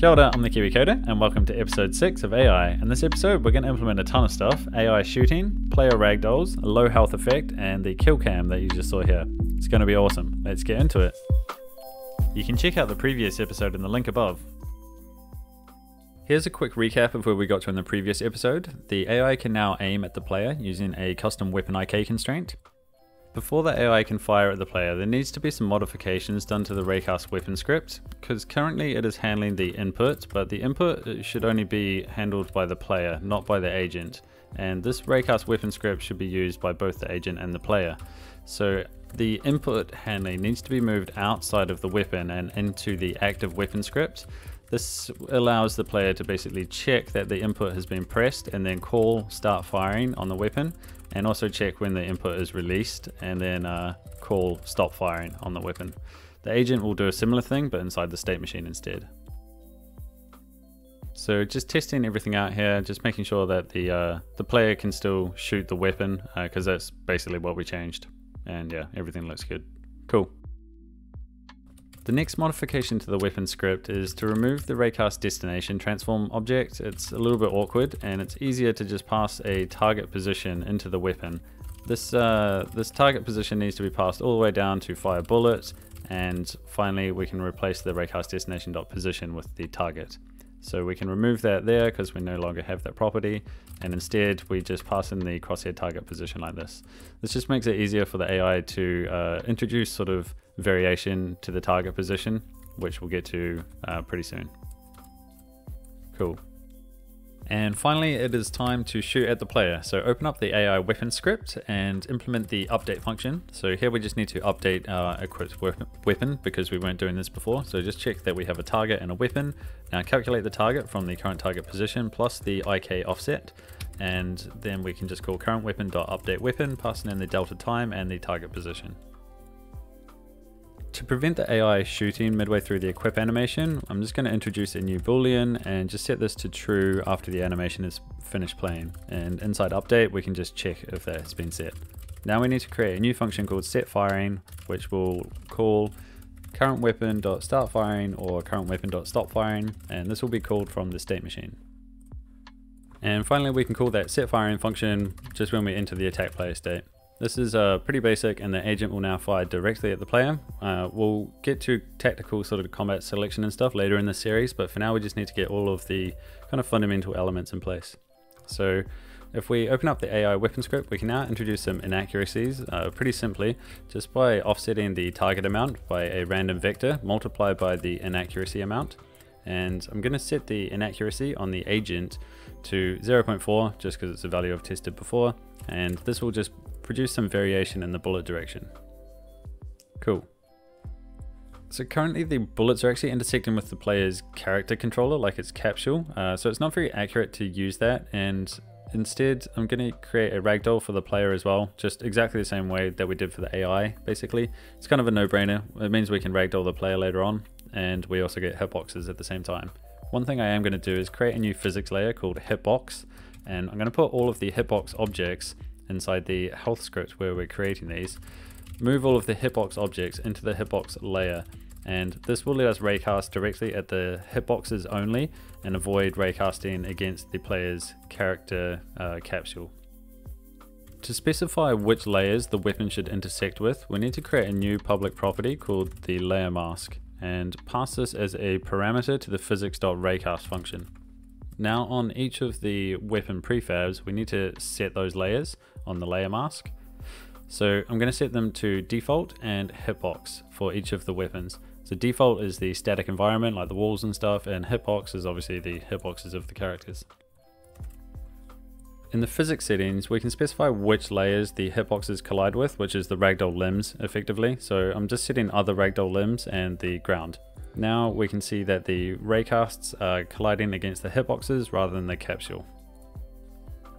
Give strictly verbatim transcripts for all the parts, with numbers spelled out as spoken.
Kia ora, I'm the Kiwi Coder, and welcome to episode six of A I. In this episode, we're going to implement a ton of stuff: A I shooting, player ragdolls, a low health effect, and the kill cam that you just saw here. It's going to be awesome. Let's get into it. You can check out the previous episode in the link above. Here's a quick recap of where we got to in the previous episode. The A I can now aim at the player using a custom weapon I K constraint. Before the A I can fire at the player, there needs to be some modifications done to the RaycastWeapon script, because currently it is handling the input, but the input should only be handled by the player, not by the agent. And this RaycastWeapon script should be used by both the agent and the player. So the input handling needs to be moved outside of the weapon and into the ActiveWeapon script. This allows the player to basically check that the input has been pressed and then call start firing on the weapon, and also check when the input is released and then uh, call stop firing on the weapon. The agent will do a similar thing, but inside the state machine instead. So just testing everything out here, just making sure that the, uh, the player can still shoot the weapon, because uh, that's basically what we changed. And yeah, everything looks good. Cool. The next modification to the weapon script is to remove the raycast destination transform object. It's a little bit awkward, and it's easier to just pass a target position into the weapon. This, uh, this target position needs to be passed all the way down to fire bullets, and finally we can replace the raycast destination.position with the target. So we can remove that there because we no longer have that property, and instead we just pass in the crosshair target position like this. This just makes it easier for the A I to uh, introduce sort of variation to the target position, which we'll get to uh, pretty soon. Cool. And finally, it is time to shoot at the player. So open up the A I weapon script and implement the update function. So here we just need to update our equipped weapon because we weren't doing this before. So just check that we have a target and a weapon. Now calculate the target from the current target position plus the I K offset. And then we can just call current weapon.updateWeapon, passing in the delta time and the target position. To prevent the A I shooting midway through the equip animation, I'm just going to introduce a new boolean and just set this to true after the animation is finished playing. And inside update, we can just check if that's been set. Now we need to create a new function called setFiring, which will call current weapon.startFiring or current weapon.stopFiring, and this will be called from the state machine. And finally, we can call that setFiring function just when we enter the attack player state. This is uh, pretty basic, and the agent will now fire directly at the player. Uh, we'll get to tactical sort of combat selection and stuff later in the series, but for now we just need to get all of the kind of fundamental elements in place. So if we open up the A I weapon script, we can now introduce some inaccuracies uh, pretty simply, just by offsetting the target amount by a random vector multiplied by the inaccuracy amount. And I'm going to set the inaccuracy on the agent to zero point four just because it's a value I've tested before, and this will just produce some variation in the bullet direction. Cool. So currently the bullets are actually intersecting with the player's character controller, like its capsule, uh, so it's not very accurate to use that, and instead I'm going to create a ragdoll for the player as well, just exactly the same way that we did for the A I basically. It's kind of a no-brainer. It means we can ragdoll the player later on, and we also get hitboxes at the same time. One thing I am going to do is create a new physics layer called hitbox, and I'm going to put all of the hitbox objects inside the health script where we're creating these. Move all of the hitbox objects into the hitbox layer, and this will let us raycast directly at the hitboxes only and avoid raycasting against the player's character uh, capsule. To specify which layers the weapon should intersect with, we need to create a new public property called the layer mask and pass this as a parameter to the physics.raycast function. Now on each of the weapon prefabs, we need to set those layers on the layer mask. So I'm going to set them to default and hitbox for each of the weapons. So default is the static environment, like the walls and stuff, and hitbox is obviously the hitboxes of the characters. In the physics settings, we can specify which layers the hitboxes collide with, which is the ragdoll limbs effectively. So I'm just setting other ragdoll limbs and the ground. Now we can see that the raycasts are colliding against the hitboxes rather than the capsule.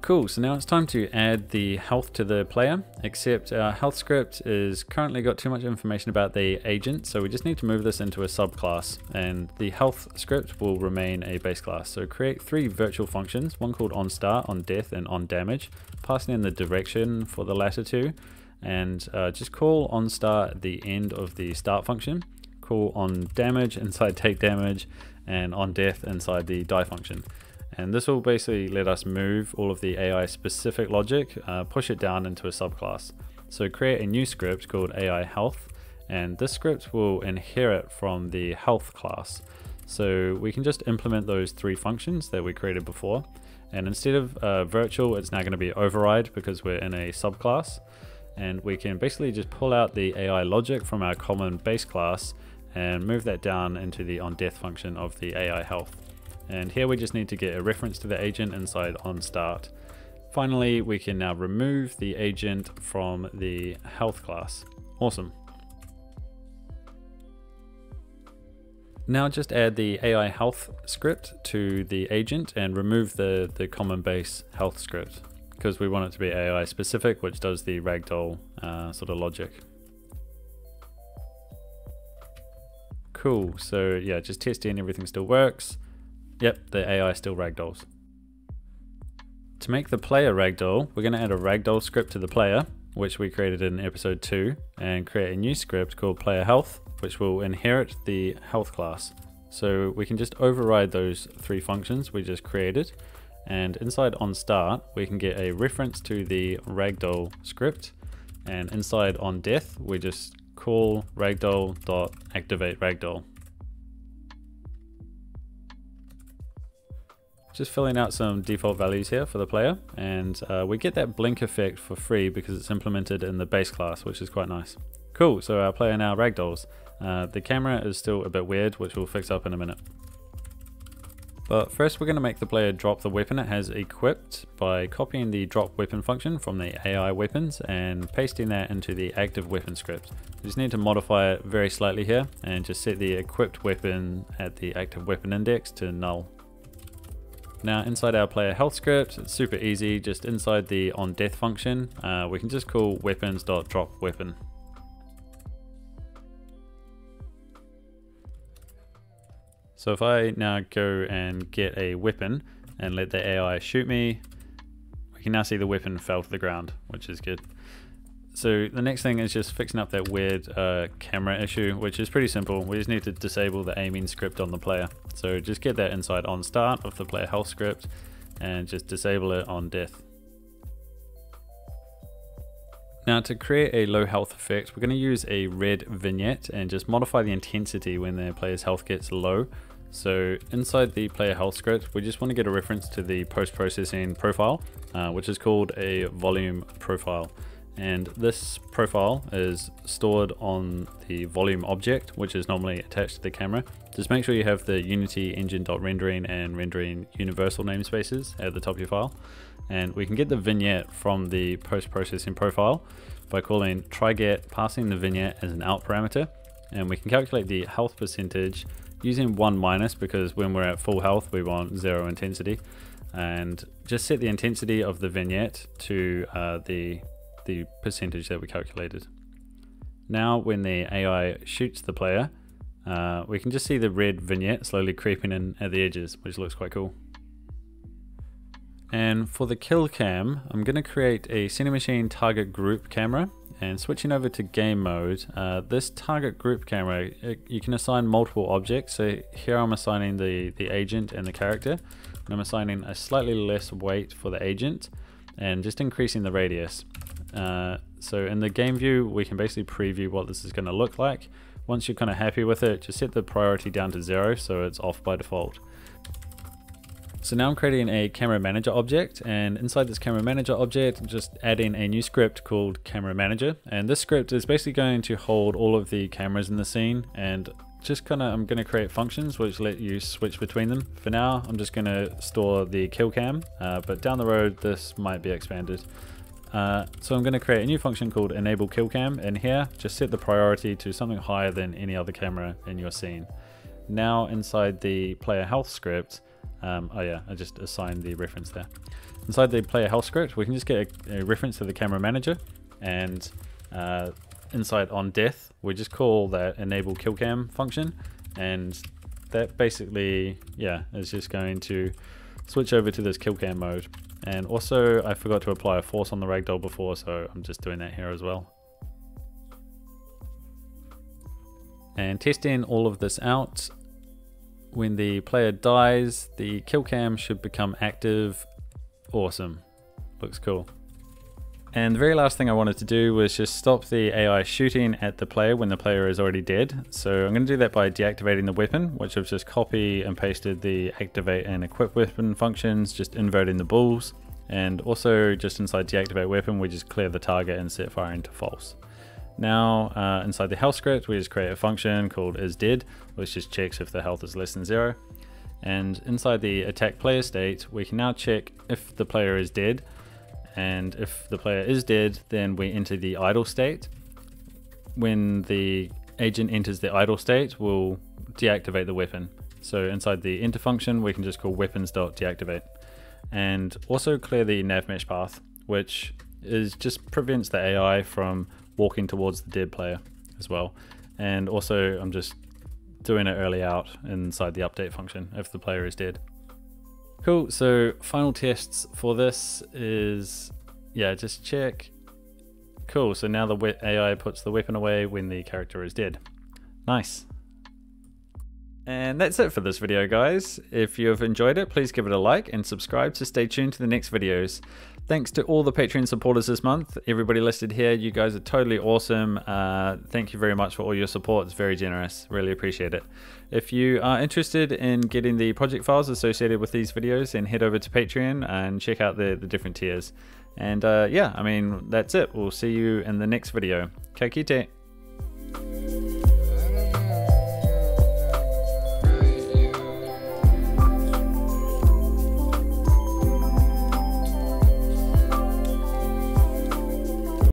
Cool, so now it's time to add the health to the player, except our health script is currently got too much information about the agent, so we just need to move this into a subclass, and the health script will remain a base class. So create three virtual functions, one called onStar, onDeath, and onDamage, passing in the direction for the latter two, and uh, just call onStar at the end of the start function, call on damage inside take damage, and on death inside the die function. And this will basically let us move all of the A I specific logic, uh, push it down into a subclass. So create a new script called A I health, and this script will inherit from the health class. So we can just implement those three functions that we created before. And instead of uh, virtual, it's now going to be override because we're in a subclass. And we can basically just pull out the A I logic from our common base class and move that down into the onDeath function of the A I health. And here we just need to get a reference to the agent inside onStart. Finally, we can now remove the agent from the health class. Awesome. Now just add the A I health script to the agent and remove the, the common base health script, because we want it to be A I specific, which does the ragdoll uh, sort of logic. Cool, so yeah, just testing, everything still works. Yep, the A I still ragdolls. To make the player ragdoll, we're gonna add a ragdoll script to the player, which we created in episode two, and create a new script called player health, which will inherit the health class. So we can just override those three functions we just created. And inside onStart, we can get a reference to the ragdoll script. And inside onDeath, we just call ragdoll.activateRagdoll. Just filling out some default values here for the player. And uh, we get that blink effect for free because it's implemented in the base class, which is quite nice. Cool, so our player now ragdolls. Uh, the camera is still a bit weird, which we'll fix up in a minute. But first we're going to make the player drop the weapon it has equipped by copying the drop weapon function from the A I weapons and pasting that into the active weapon script. We just need to modify it very slightly here and just set the equipped weapon at the active weapon index to null. Now inside our player health script, it's super easy. Just inside the onDeath function, uh, we can just call weapons.dropWeapon. So if I now go and get a weapon and let the A I shoot me, we can now see the weapon fell to the ground, which is good. So the next thing is just fixing up that weird uh, camera issue, which is pretty simple. We just need to disable the aiming script on the player. So just get that inside onStart of the player health script and just disable it onDeath. Now to create a low health effect, we're going to use a red vignette and just modify the intensity when the player's health gets low. So inside the player health script, we just want to get a reference to the post-processing profile, uh, which is called a volume profile. And this profile is stored on the volume object, which is normally attached to the camera. Just make sure you have the Unity engine.rendering and rendering universal namespaces at the top of your file. And we can get the vignette from the post-processing profile by calling tryget, passing the vignette as an out parameter. And we can calculate the health percentage using one minus, because when we're at full health, we want zero intensity. And just set the intensity of the vignette to uh, the, the percentage that we calculated. Now, when the A I shoots the player, uh, we can just see the red vignette slowly creeping in at the edges, which looks quite cool. And for the kill cam, I'm going to create a Cinemachine target group camera, and switching over to game mode, uh, this target group camera, it, you can assign multiple objects. So here I'm assigning the, the agent and the character, and I'm assigning a slightly less weight for the agent and just increasing the radius. Uh, so in the game view, we can basically preview what this is going to look like. Once you're kind of happy with it, just set the priority down to zero so it's off by default. So now I'm creating a camera manager object, and inside this camera manager object, I'm just adding a new script called camera manager. And this script is basically going to hold all of the cameras in the scene, and just kind of, I'm going to create functions which let you switch between them. For now, I'm just going to store the kill cam, uh, but down the road, this might be expanded. Uh, so I'm going to create a new function called enable kill cam, and here, just set the priority to something higher than any other camera in your scene. Now inside the player health script, Um, oh yeah, I just assigned the reference there. Inside the player health script, we can just get a, a reference to the camera manager, and uh, inside onDeath, we just call that enable kill cam function, and that basically, yeah, is just going to switch over to this kill cam mode. And also, I forgot to apply a force on the ragdoll before, so I'm just doing that here as well. And testing all of this out. when the player dies, the kill cam should become active. Awesome. Looks cool. And the very last thing I wanted to do was just stop the A I shooting at the player when the player is already dead. So I'm going to do that by deactivating the weapon, which I've just copied and pasted the activate and equip weapon functions, just inverting the balls. And also just inside deactivate weapon, we just clear the target and set firing to false. Now uh, inside the health script, we just create a function called isDead, which just checks if the health is less than zero. And inside the attack player state, we can now check if the player is dead. And if the player is dead, then we enter the idle state. When the agent enters the idle state, we'll deactivate the weapon. So inside the enter function, we can just call weapons.deactivate. And also clear the nav mesh path, which is just prevents the A I from walking towards the dead player as well. And also I'm just doing it early out inside the update function if the player is dead. Cool, so final tests for this is, yeah, just check. Cool, so now the A I puts the weapon away when the character is dead. Nice. And that's it for this video, guys. If you have enjoyed it, please give it a like and subscribe to stay tuned to the next videos. Thanks to all the Patreon supporters this month. Everybody listed here, you guys are totally awesome. Uh, thank you very much for all your support. It's very generous, really appreciate it. If you are interested in getting the project files associated with these videos, then head over to Patreon and check out the, the different tiers. And uh, yeah, I mean, that's it. We'll see you in the next video. Ka kite.